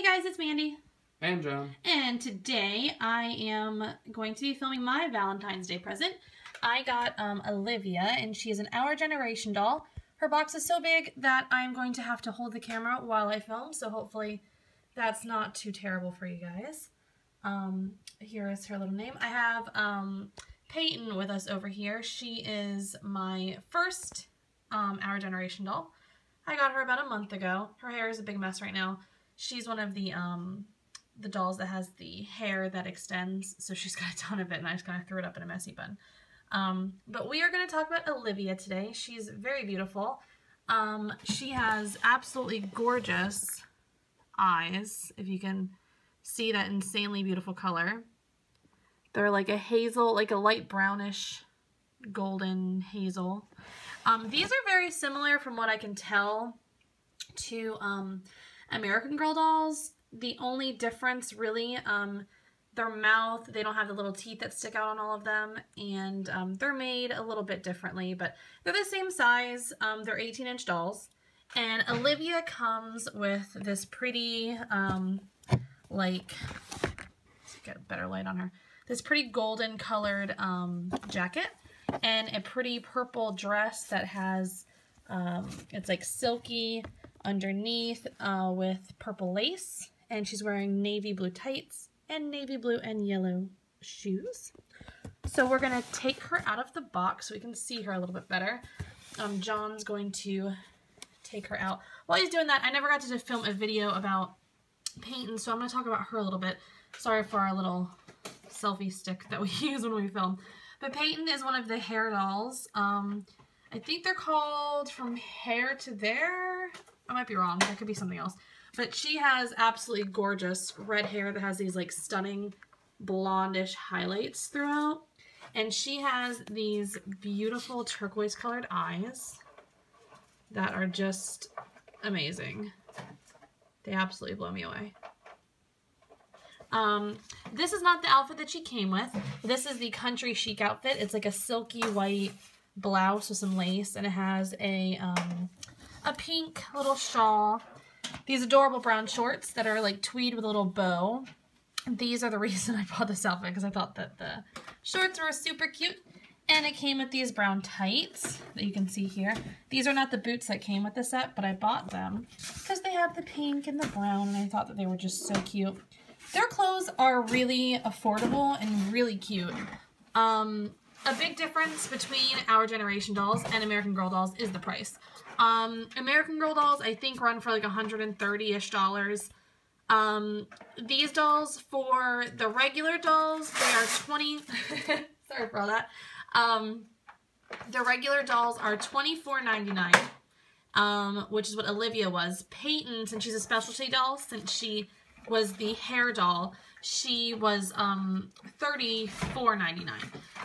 Hey guys, it's Mandy. And Joan. And today I am going to be filming my Valentine's Day present. I got Olivia, and she is an Our Generation doll. Her box is so big that I'm going to have to hold the camera while I film, so hopefully that's not too terrible for you guys. Here is her little name. I have Peyton with us over here. She is my first Our Generation doll. I got her about a month ago. Her hair is a big mess right now. She's one of the dolls that has the hair that extends, so she's got a ton of it, and I just kind of threw it up in a messy bun. But we are going to talk about Olivia today. She's very beautiful. She has absolutely gorgeous eyes, if you can see that insanely beautiful color. They're like a hazel, like a light brownish golden hazel. These are very similar, from what I can tell, to American Girl dolls. The only difference really, their mouth, they don't have the little teeth that stick out on all of them, and they're made a little bit differently, but they're the same size. They're 18-inch dolls, and Olivia comes with this pretty, let's get a better light on her, this pretty golden colored jacket, and a pretty purple dress that has, it's like silky underneath with purple lace, and she's wearing navy blue tights and navy blue and yellow shoes. So we're gonna take her out of the box so we can see her a little bit better. John's going to take her out. While he's doing that, I never got to film a video about Peyton, so I'm gonna talk about her a little bit. Sorry for our little selfie stick that we use when we film. But Peyton is one of the hair dolls. I think they're called From Hair to There. I might be wrong. That could be something else. But she has absolutely gorgeous red hair that has these like stunning blondish highlights throughout. And she has these beautiful turquoise colored eyes that are just amazing. They absolutely blow me away. This is not the outfit that she came with. This is the country chic outfit. It's like a silky white blouse with some lace, and it has a pink little shawl, these adorable brown shorts that are like tweed with a little bow. These are the reason I bought this outfit, because I thought that the shorts were super cute, and it came with these brown tights that you can see here. These are not the boots that came with the set, but I bought them because they have the pink and the brown, and I thought that they were just so cute. Their clothes are really affordable and really cute. A big difference between Our Generation dolls and American Girl dolls is the price. American Girl dolls, I think, run for like $130-ish. These dolls, for the regular dolls, they are 20. Sorry for all that. The regular dolls are $24.99, which is what Olivia was. Peyton, since she's a specialty doll, since she was the hair doll, she was $34.99.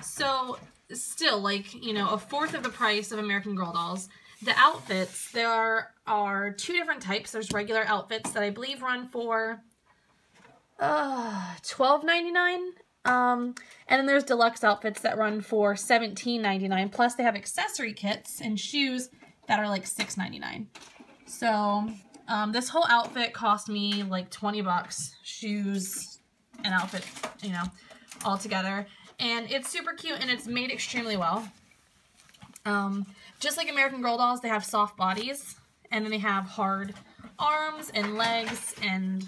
So still, like, you know, a fourth of the price of American Girl dolls. The outfits, there are two different types. There's regular outfits that I believe run for $12.99, and then there's deluxe outfits that run for $17.99. Plus, they have accessory kits and shoes that are like $6.99. So this whole outfit cost me like 20 bucks, shoes and outfit, you know, all together. And it's super cute, and it's made extremely well. Just like American Girl dolls, they have soft bodies, and then they have hard arms and legs and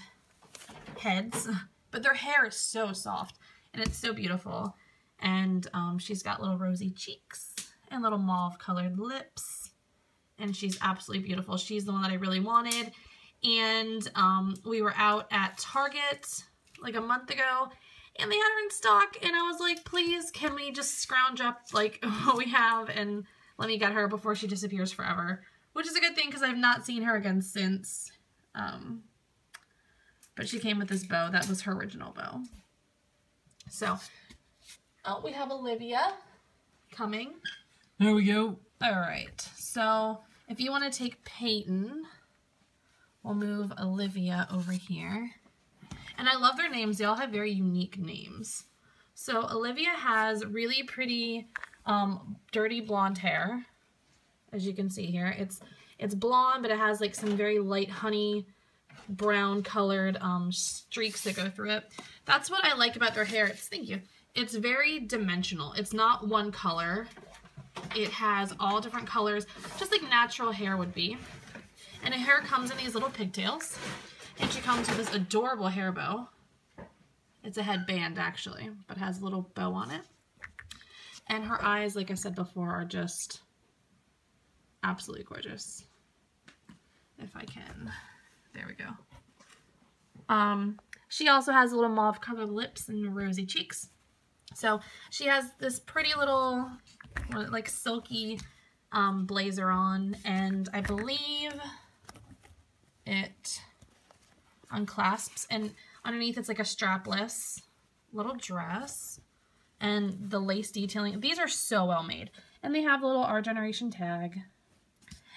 heads, but their hair is so soft, and it's so beautiful. And she's got little rosy cheeks and little mauve colored lips, and she's absolutely beautiful. She's the one that I really wanted, and we were out at Target like a month ago, and they had her in stock, and I was like, please, can we just scrounge up like what we have and let me get her before she disappears forever, which is a good thing because I've not seen her again since. But she came with this bow. That was her original bow. So we have Olivia coming. There we go. All right. So if you want to take Peyton, we'll move Olivia over here. And I love their names. They all have very unique names. So Olivia has really pretty dirty blonde hair, as you can see here. It's blonde, but it has like some very light honey brown colored streaks that go through it. That's what I like about their hair. It's, thank you. It's very dimensional. It's not one color. It has all different colors, just like natural hair would be. And the hair comes in these little pigtails. And she comes with this adorable hair bow. It's a headband, actually, but has a little bow on it. And her eyes, like I said before, are just absolutely gorgeous. If I can. There we go. She also has a little mauve colored lips and rosy cheeks. So she has this pretty little, like, silky blazer on, and I believe it unclasps, and underneath it's like a strapless little dress, and the lace detailing. These are so well made, and they have a little Our Generation tag.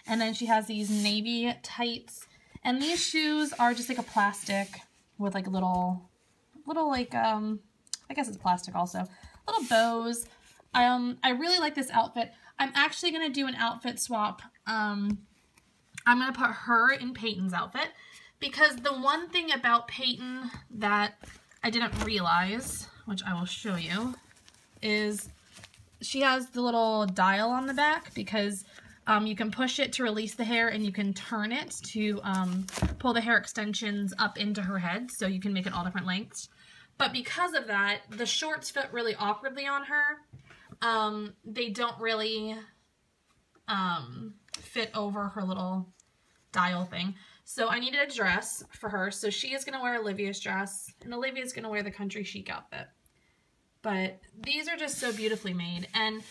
And then she has these navy tights, and these shoes are just like a plastic with like little like I guess it's plastic also, little bows. I really like this outfit. I'm actually gonna do an outfit swap. I'm gonna put her in Peyton's outfit, because the one thing about Peyton that I didn't realize, which I will show you, is she has the little dial on the back, because you can push it to release the hair, and you can turn it to pull the hair extensions up into her head, so you can make it all different lengths. But because of that, the shorts fit really awkwardly on her. They don't really fit over her little dial thing. So I needed a dress for her, so she is going to wear Olivia's dress, and Olivia's going to wear the country chic outfit. But these are just so beautifully made, and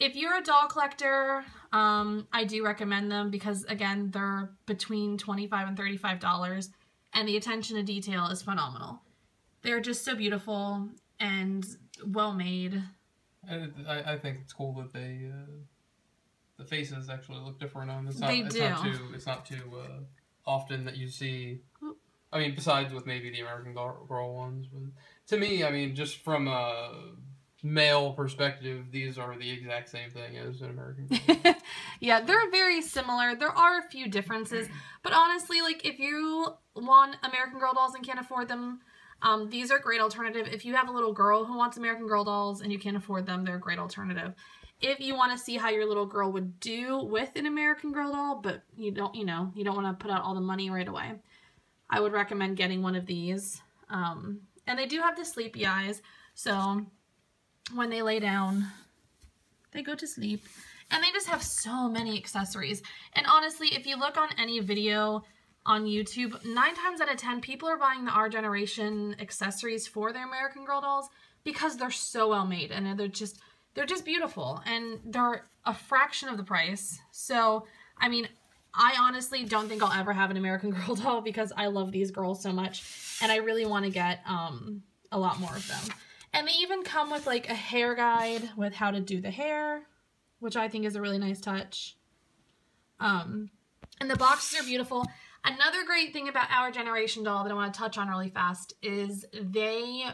if you're a doll collector, I do recommend them, because again, they're between $25 and $35, and the attention to detail is phenomenal. They're just so beautiful and well made. I think it's cool that they, the faces actually look different on them. It's not too often that you see, I mean, besides with maybe the American Girl ones, but to me, I mean, just from a male perspective, these are the exact same thing as an American Girl. Yeah, they're very similar. There are a few differences, but honestly, like, if you want American Girl dolls and can't afford them, these are a great alternative. If you have a little girl who wants American Girl dolls and you can't afford them, they're a great alternative. If you want to see how your little girl would do with an American Girl doll, but you don't want to put out all the money right away, I would recommend getting one of these. And they do have the sleepy eyes, so when they lay down, they go to sleep. And they just have so many accessories. And honestly, if you look on any video on YouTube, 9 times out of 10, people are buying the Our Generation accessories for their American Girl dolls, because they're so well made, and they're just beautiful, and they're a fraction of the price. So, I mean, I honestly don't think I'll ever have an American Girl doll, because I love these girls so much, and I really want to get a lot more of them. And they even come with like a hair guide with how to do the hair, which I think is a really nice touch. And the boxes are beautiful. Another great thing about Our Generation doll that I want to touch on really fast is they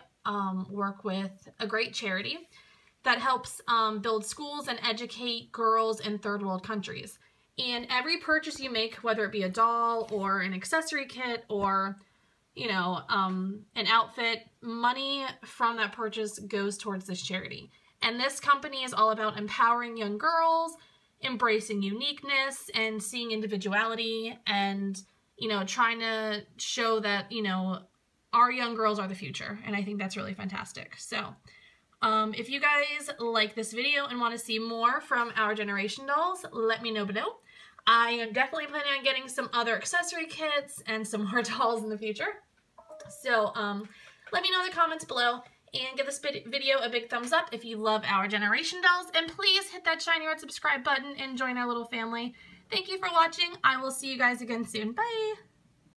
work with a great charity that helps build schools and educate girls in third world countries. And every purchase you make, whether it be a doll or an accessory kit or, you know, an outfit, money from that purchase goes towards this charity. And this company is all about empowering young girls, embracing uniqueness, and seeing individuality, and, you know, trying to show that, you know, our young girls are the future, and I think that's really fantastic. So, if you guys like this video and want to see more from Our Generation dolls, let me know below. I am definitely planning on getting some other accessory kits and some more dolls in the future. So, let me know in the comments below, and give this video a big thumbs up if you love Our Generation dolls, and please hit that shiny red subscribe button and join our little family. Thank you for watching. I will see you guys again soon. Bye!